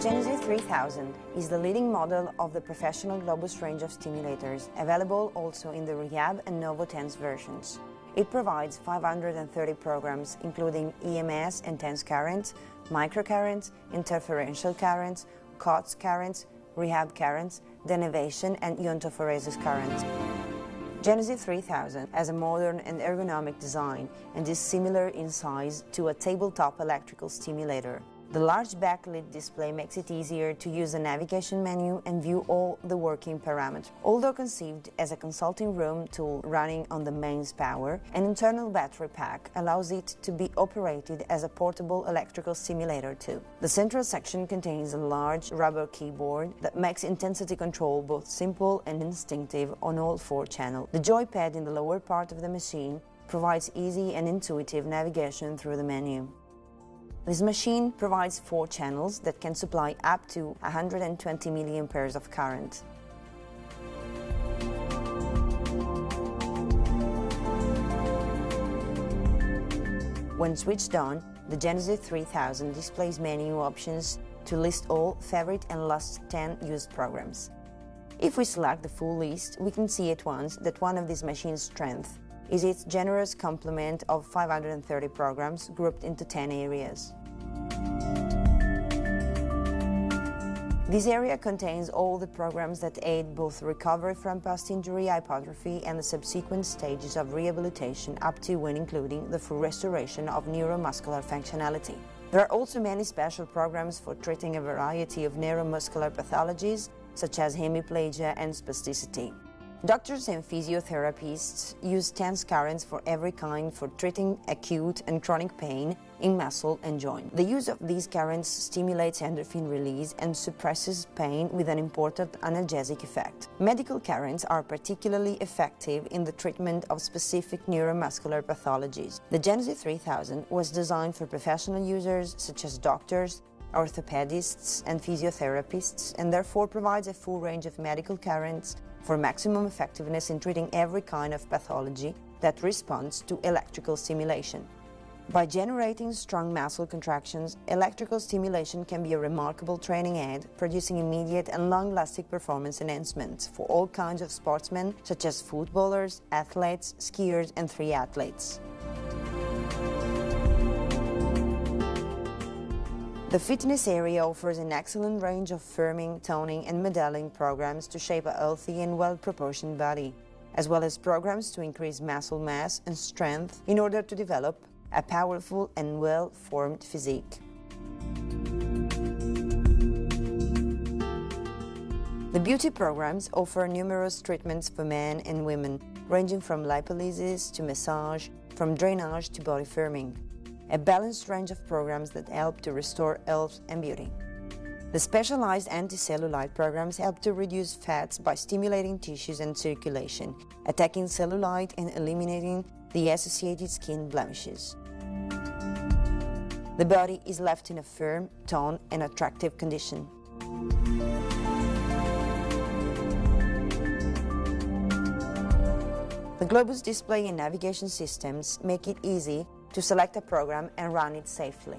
Genesy 3000 is the leading model of the professional Globus range of stimulators, available also in the Rehab and Novo TENS versions. It provides 530 programs, including EMS and TENS currents, microcurrents, interferential currents, COTS currents, rehab currents, denivation and iontophoresis currents. Genesy 3000 has a modern and ergonomic design and is similar in size to a tabletop electrical stimulator. The large backlit display makes it easier to use the navigation menu and view all the working parameters. Although conceived as a consulting room tool running on the mains power, an internal battery pack allows it to be operated as a portable electrical simulator too. The central section contains a large rubber keyboard that makes intensity control both simple and instinctive on all four channels. The joypad in the lower part of the machine provides easy and intuitive navigation through the menu. This machine provides 4 channels that can supply up to 120 milliamperes of current. When switched on, the Genesy 3000 displays menu options to list all favorite and last 10 used programs. If we select the full list, we can see at once that one of this machine's strengths is its generous complement of 530 programs grouped into 10 areas. This area contains all the programs that aid both recovery from past injury, hypertrophy and the subsequent stages of rehabilitation up to when including the full restoration of neuromuscular functionality. There are also many special programs for treating a variety of neuromuscular pathologies such as hemiplegia and spasticity. Doctors and physiotherapists use TENS currents for every kind for treating acute and chronic pain in muscle and joint. The use of these currents stimulates endorphin release and suppresses pain with an important analgesic effect. Medical currents are particularly effective in the treatment of specific neuromuscular pathologies. The Genesy 3000 was designed for professional users such as doctors, orthopedists and physiotherapists, and therefore provides a full range of medical currents for maximum effectiveness in treating every kind of pathology that responds to electrical stimulation. By generating strong muscle contractions, electrical stimulation can be a remarkable training aid, producing immediate and long-lasting performance enhancements for all kinds of sportsmen, such as footballers, athletes, skiers and triathletes. The fitness area offers an excellent range of firming, toning and modeling programs to shape a healthy and well-proportioned body, as well as programs to increase muscle mass and strength in order to develop a powerful and well-formed physique. The beauty programs offer numerous treatments for men and women, ranging from lipolysis to massage, from drainage to body firming. A balanced range of programs that help to restore health and beauty. The specialized anti-cellulite programs help to reduce fats by stimulating tissues and circulation, attacking cellulite and eliminating the associated skin blemishes. The body is left in a firm, toned and attractive condition. The Globus display and navigation systems make it easy to select a program and run it safely.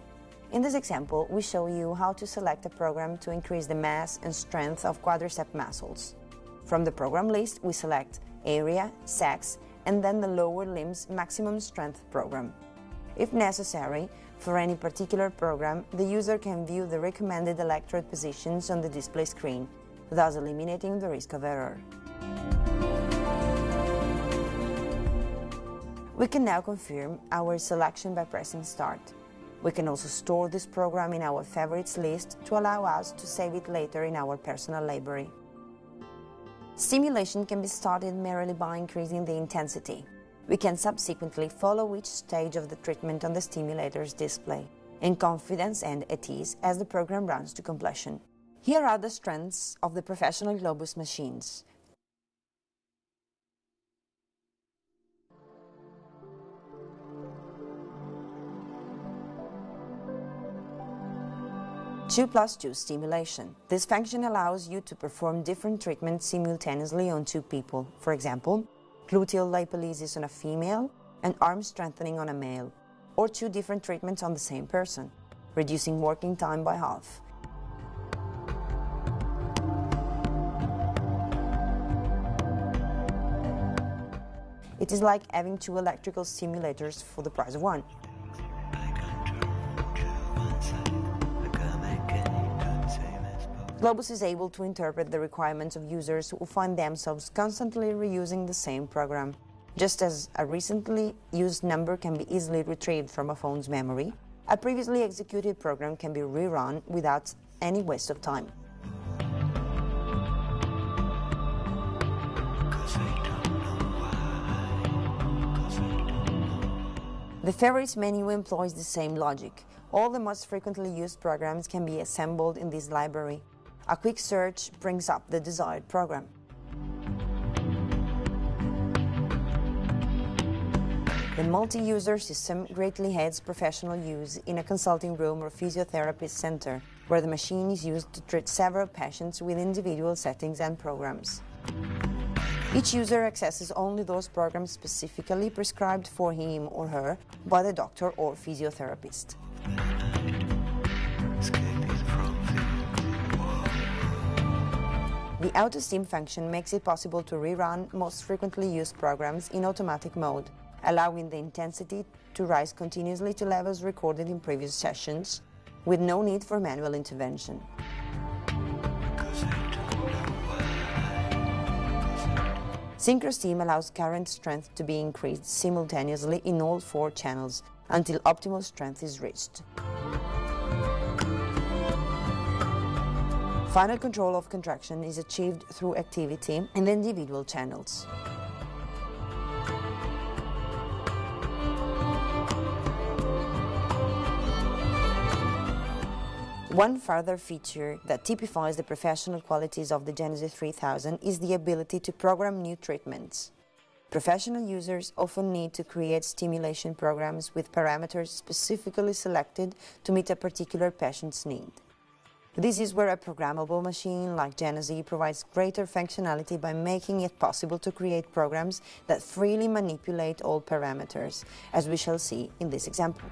In this example, we show you how to select a program to increase the mass and strength of quadricep muscles. From the program list, we select area, sex, and then the lower limb's maximum strength program. If necessary, for any particular program, the user can view the recommended electrode positions on the display screen, thus eliminating the risk of error. We can now confirm our selection by pressing Start. We can also store this program in our favorites list to allow us to save it later in our personal library. Stimulation can be started merely by increasing the intensity. We can subsequently follow each stage of the treatment on the stimulator's display, in confidence and at ease as the program runs to completion. Here are the strengths of the professional Globus machines. 2+2 stimulation. This function allows you to perform different treatments simultaneously on two people, for example, gluteal lipolysis on a female and arm strengthening on a male, or two different treatments on the same person, reducing working time by half. It is like having two electrical stimulators for the price of one. Globus is able to interpret the requirements of users who find themselves constantly reusing the same program. Just as a recently used number can be easily retrieved from a phone's memory, a previously executed program can be rerun without any waste of time. The Ferris menu employs the same logic. All the most frequently used programs can be assembled in this library. A quick search brings up the desired program. The multi-user system greatly aids professional use in a consulting room or physiotherapy center, where the machine is used to treat several patients with individual settings and programs. Each user accesses only those programs specifically prescribed for him or her by the doctor or physiotherapist. The AutoSIM function makes it possible to rerun most frequently used programs in automatic mode, allowing the intensity to rise continuously to levels recorded in previous sessions, with no need for manual intervention. SynchroSIM allows current strength to be increased simultaneously in all four channels until optimal strength is reached. Final control of contraction is achieved through activity in the individual channels. One further feature that typifies the professional qualities of the Genesy 3000 is the ability to program new treatments. Professional users often need to create stimulation programs with parameters specifically selected to meet a particular patient's need. This is where a programmable machine like Genesy provides greater functionality by making it possible to create programs that freely manipulate all parameters, as we shall see in this example.